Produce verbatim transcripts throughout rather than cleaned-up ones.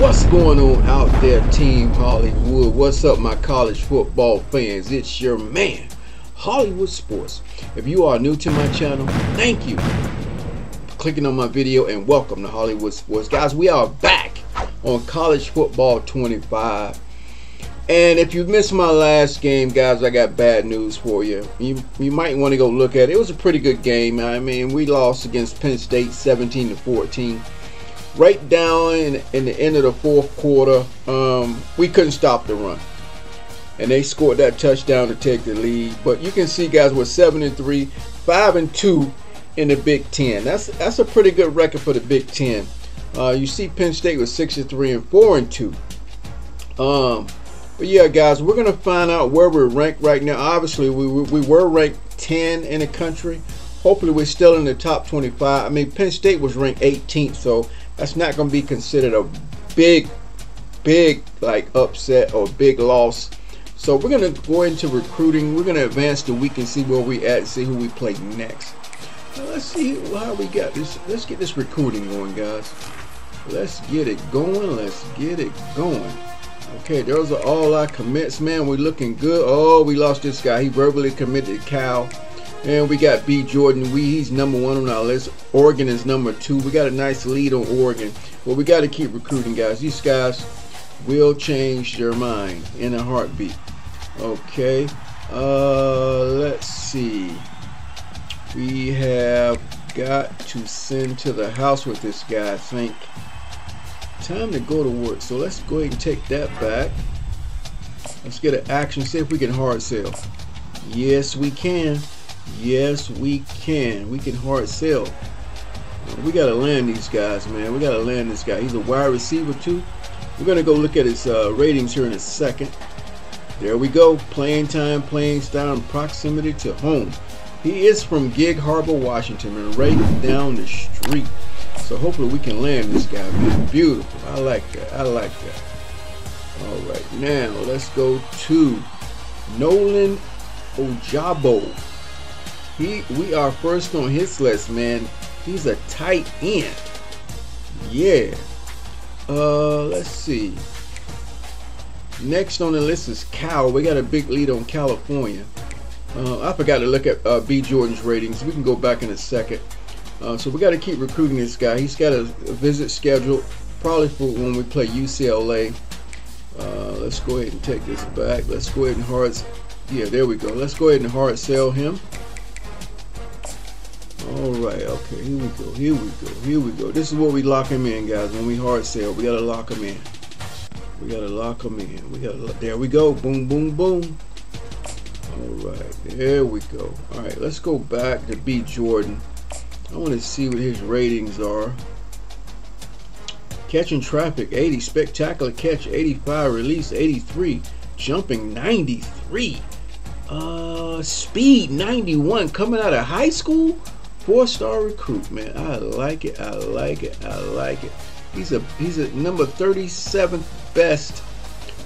What's going on out there, Team Hollywood? What's up, my college football fans? It's your man, Hollywood Sports. If you are new to my channel, thank you for clicking on my video and welcome to Hollywood Sports. Guys, we are back on College Football twenty-five. And if you missed my last game, guys, I got bad news for you. You, you might want to go look at it. It was a pretty good game. I mean, we lost against Penn State seventeen to fourteen. Right down in, in the end of the fourth quarter, um, we couldn't stop the run, and they scored that touchdown to take the lead. But you can see, guys, we're seven and three, five and two in the Big Ten. That's that's a pretty good record for the Big Ten. Uh, you see, Penn State was six and three and four and two. Um, but yeah, guys, we're gonna find out where we're ranked right now. Obviously, we we, we were ranked ten in the country. Hopefully, we're still in the top twenty-five. I mean, Penn State was ranked eighteenth, so that's not going to be considered a big, big like upset or big loss. So we're going to go into recruiting. We're going to advance the week and see where we at, see who we play next. Now let's see how we got this. Let's get this recruiting going, guys. Let's get it going. Let's get it going. Okay, those are all our commits, man. We're looking good. Oh, we lost this guy. He verbally committed to Cal. And we got B. Jordan. We, he's number one on our list. Oregon is number two. We got a nice lead on Oregon. But we got to keep recruiting, guys. These guys will change their mind in a heartbeat. Okay. Uh, let's see. We have got to send to the house with this guy, I think. Time to go to work. So let's go ahead and take that back. Let's get an action. See if we can hard sell. Yes, we can. Yes, we can. We can hard sell. We got to land these guys, man. We got to land this guy. He's a wide receiver, too. We're going to go look at his uh, ratings here in a second. There we go. Playing time, playing style, and proximity to home. He is from Gig Harbor, Washington, and right down the street. So hopefully we can land this guy, man. Beautiful. I like that. I like that. All right. Now, let's go to Nolan Ojabo. He, we are first on his list, man. He's a tight end. Yeah. Uh, let's see. Next on the list is Cal. We got a big lead on California. Uh, I forgot to look at uh, B. Jordan's ratings. We can go back in a second. Uh, so we got to keep recruiting this guy. He's got a, a visit scheduled probably for when we play U C L A. Uh, let's go ahead and take this back. Let's go ahead and hard. Yeah, there we go. Let's go ahead and hard sell him. Alright, okay, here we go, here we go, here we go. This is where we lock him in, guys. When we hard sell, we gotta lock him in. We gotta lock him in. We gotta lock, there we go. Boom, boom, boom. Alright, there we go. Alright, let's go back to B. Jordan. I wanna see what his ratings are. Catching traffic, eighty, spectacular catch, eighty-five, release, eighty-three, jumping, ninety-three. Uh speed, ninety-one, coming out of high school? Four-star recruit, man. I like it. I like it. I like it. He's a he's a number thirty-seventh best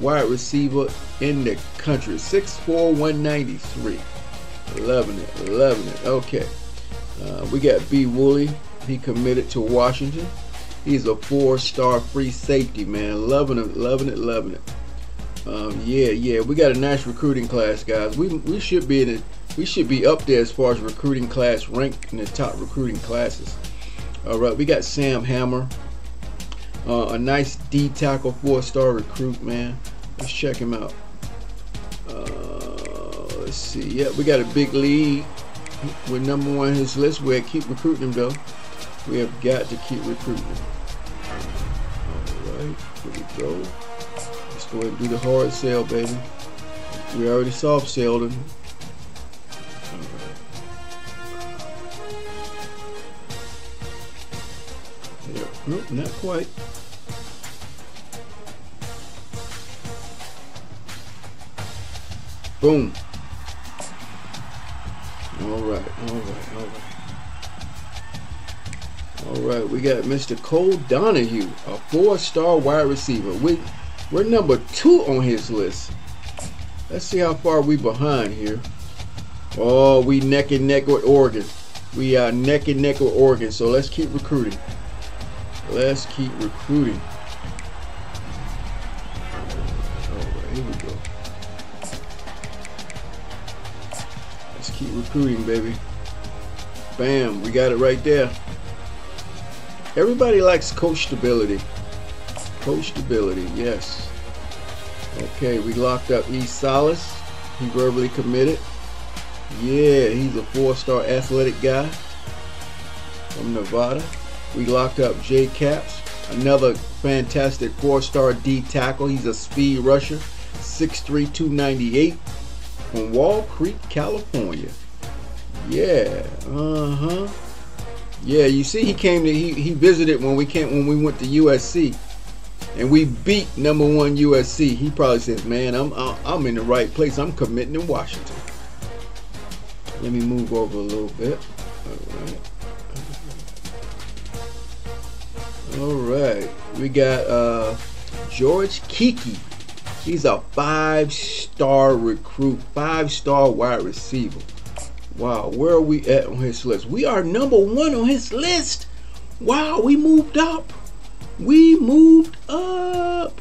wide receiver in the country. six four, one ninety-three. Loving it. Loving it. Okay. Uh, we got B. Woolley. He committed to Washington. He's a four-star free safety, man. Loving it. Loving it. Loving it. Um, yeah, yeah. We got a nice recruiting class, guys. We we should be in it. We should be up there as far as recruiting class, ranked in the top recruiting classes. All right, we got Sam Hammer, uh, a nice D tackle, four-star recruit, man. Let's check him out. Uh, let's see. Yeah, we got a big lead. We're number one on his list. We have to keep recruiting him, though. We have got to keep recruiting him. All right, here we go. Let's go ahead and do the hard sell, baby. We already soft sailed him. Nope, not quite. Boom. All right, all right, all right. All right, we got Mister Cole Donahue, a four-star wide receiver. We, we're number two on his list. Let's see how far we behind here. Oh, we neck and neck with Oregon. We are neck and neck with Oregon, so let's keep recruiting. Let's keep recruiting. Here we go. Let's keep recruiting, baby. Bam, we got it right there. Everybody likes coach stability. Coach stability, yes. Okay, we locked up East Salas. He verbally committed. Yeah, he's a four-star athletic guy from Nevada. We locked up Jay Caps, another fantastic four-star D tackle. He's a speed rusher, six three, two ninety-eight, from Wall Creek, California. Yeah, uh-huh. Yeah, you see, he came to he he visited when we came when we went to U S C, and we beat number one U S C. He probably says, "Man, I'm I'm in the right place. I'm committing to Washington." Let me move over a little bit. All right. All right. We got uh, George Kiki. He's a five-star recruit, five-star wide receiver. Wow, where are we at on his list? We are number one on his list. Wow, we moved up. We moved up.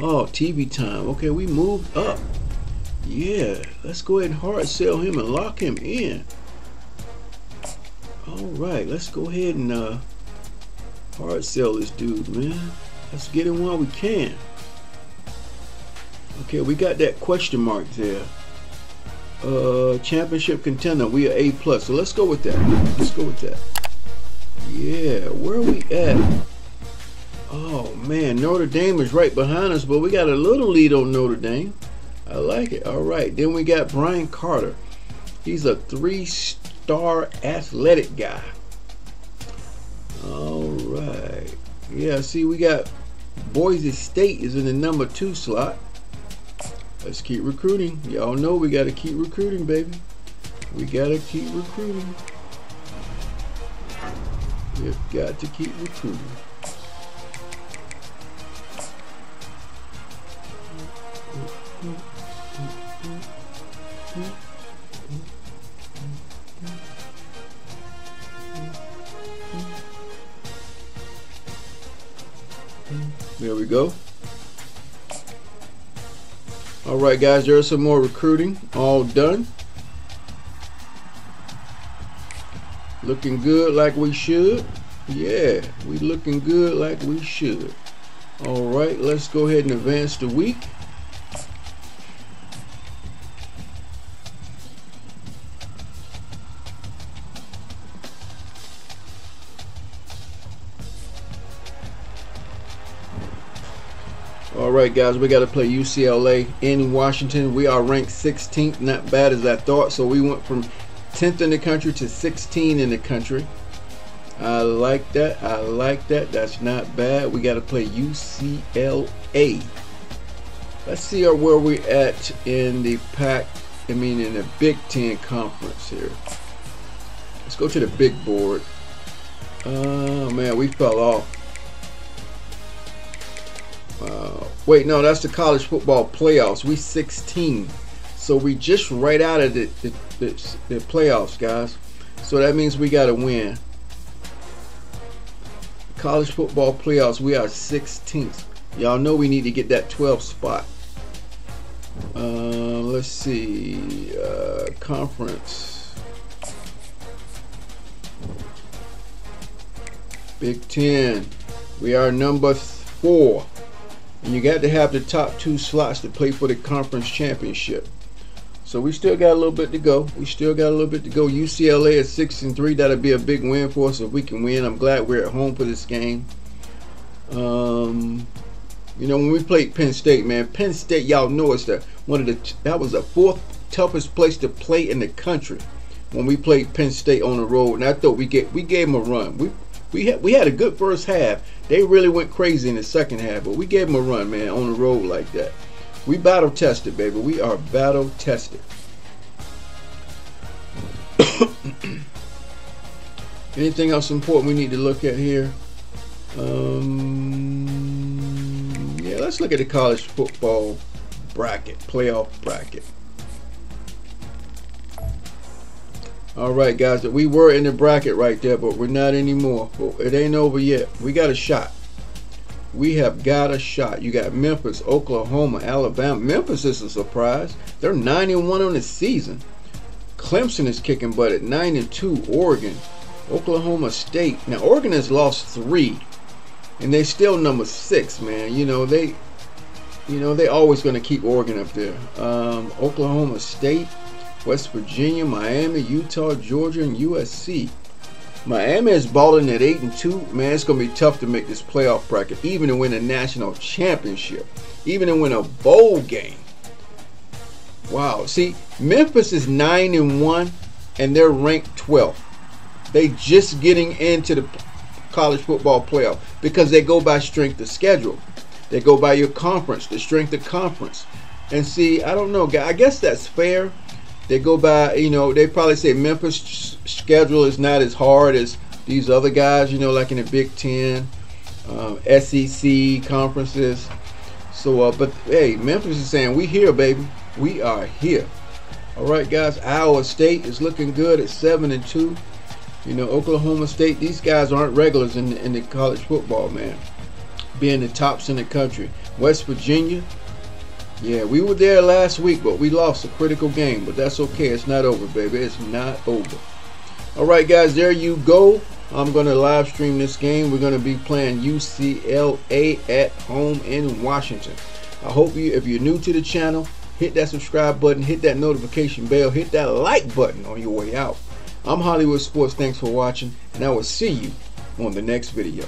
Oh, T V time. Okay, we moved up. Yeah, let's go ahead and hard sell him and lock him in. All right, let's go ahead and uh, hard sell this dude, man. Let's get him while we can. Okay, we got that question mark there. Uh, championship contender, we are A plus, so let's go with that. Let's go with that. Yeah, where are we at? Oh man, Notre Dame is right behind us, but we got a little lead on Notre Dame. I like it. All right, then we got Brian Carter. He's a three-star athletic guy. All right. Yeah, see, we got Boise State is in the number two slot. Let's keep recruiting. Y'all know we gotta keep recruiting, baby. We gotta keep recruiting. We've got to keep recruiting. There we go. All right, guys, there's some more recruiting. All done. Looking good like we should. Yeah, we looking good like we should. All right, let's go ahead and advance the week. All right, guys, we got to play U C L A in Washington. We are ranked sixteenth, not bad as I thought. So we went from tenth in the country to sixteen in the country. I like that. I like that. That's not bad. We got to play U C L A. Let's see where we're at in the pack. I mean, in the Big Ten conference here. Let's go to the big board. Oh man, we fell off. Uh, wait, no, that's the college football playoffs. We sixteen, so we just right out of the, the, the, the playoffs, guys. So that means we got to win. College football playoffs, we are sixteenth. Y'all know we need to get that twelfth spot. Uh, let's see, uh, conference. Big Ten, we are number four. And you got to have the top two slots to play for the conference championship. So we still got a little bit to go. We still got a little bit to go. U C L A is six and three. That'll be a big win for us if we can win. I'm glad we're at home for this game. Um, you know, when we played Penn State, man, Penn State, y'all know it's the one of the that was the fourth toughest place to play in the country when we played Penn State on the road. And I thought we get we gave them a run. We We had, we had a good first half. They really went crazy in the second half, but we gave them a run, man, on the road like that. We battle tested, baby. We are battle tested. Anything else important we need to look at here? Um, yeah, let's look at the college football bracket, playoff bracket. All right, guys, that we were in the bracket right there, but we're not anymore. But it ain't over yet. We got a shot. we have got a shot. You got Memphis, Oklahoma, Alabama. Memphis is a surprise. They're nine and one on the season. Clemson is kicking butt at nine and two. Oregon, Oklahoma State. Now, Oregon has lost three, and they're still number six, man. You know, they, you know, they always going to keep Oregon up there. Um, Oklahoma State, West Virginia, Miami, Utah, Georgia, and U S C. Miami is balling at eight and two. Man, it's going to be tough to make this playoff bracket, even to win a national championship, even to win a bowl game. Wow. See, Memphis is nine and one, and they're ranked twelfth. They just getting into the college football playoff because they go by strength of schedule. They go by your conference, the strength of conference. And see, I don't know, I guess that's fair. They go by, you know, they probably say Memphis' schedule is not as hard as these other guys, you know, like in the Big Ten, um, S E C conferences. So, uh, but, hey, Memphis is saying, we here, baby. We are here. All right, guys, Iowa State is looking good at seven and two. You know, Oklahoma State, these guys aren't regulars in the, in the college football, man, being the tops in the country. West Virginia. Yeah, we were there last week, but we lost a critical game. But that's okay. It's not over, baby. It's not over. All right, guys, there you go. I'm going to live stream this game. We're going to be playing U C L A at home in Washington. I hope you, if you're new to the channel, hit that subscribe button, hit that notification bell, hit that like button on your way out. I'm Hollywood Sports. Thanks for watching, and I will see you on the next video.